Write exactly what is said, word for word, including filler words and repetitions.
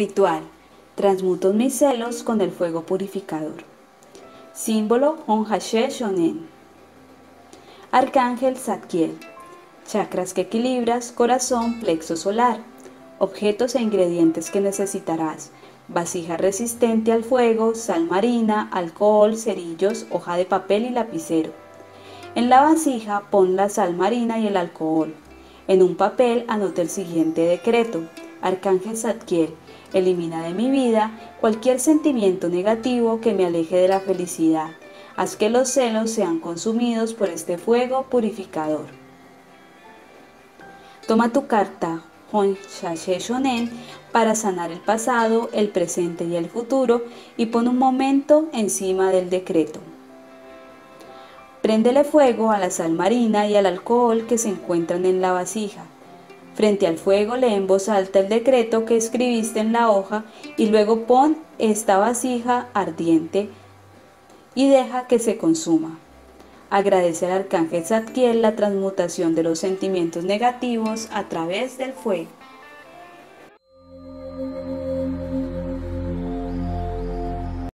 Ritual. Transmuto mis celos con el fuego purificador. Símbolo Hon Sha Ze Sho Nen. Arcángel Zadkiel. Chakras que equilibras, corazón, plexo solar. Objetos e ingredientes que necesitarás: vasija resistente al fuego, sal marina, alcohol, cerillos, hoja de papel y lapicero. En la vasija pon la sal marina y el alcohol. En un papel anota el siguiente decreto: Arcángel Zadkiel, elimina de mi vida cualquier sentimiento negativo que me aleje de la felicidad. Haz que los celos sean consumidos por este fuego purificador. Toma tu carta Hon Sha Ze Sho Nen para sanar el pasado, el presente y el futuro, y pon un momento encima del decreto. Préndele fuego a la sal marina y al alcohol que se encuentran en la vasija. Frente al fuego lee en voz alta el decreto que escribiste en la hoja y luego pon esta vasija ardiente y deja que se consuma. Agradece al Arcángel Zadkiel la transmutación de los sentimientos negativos a través del fuego.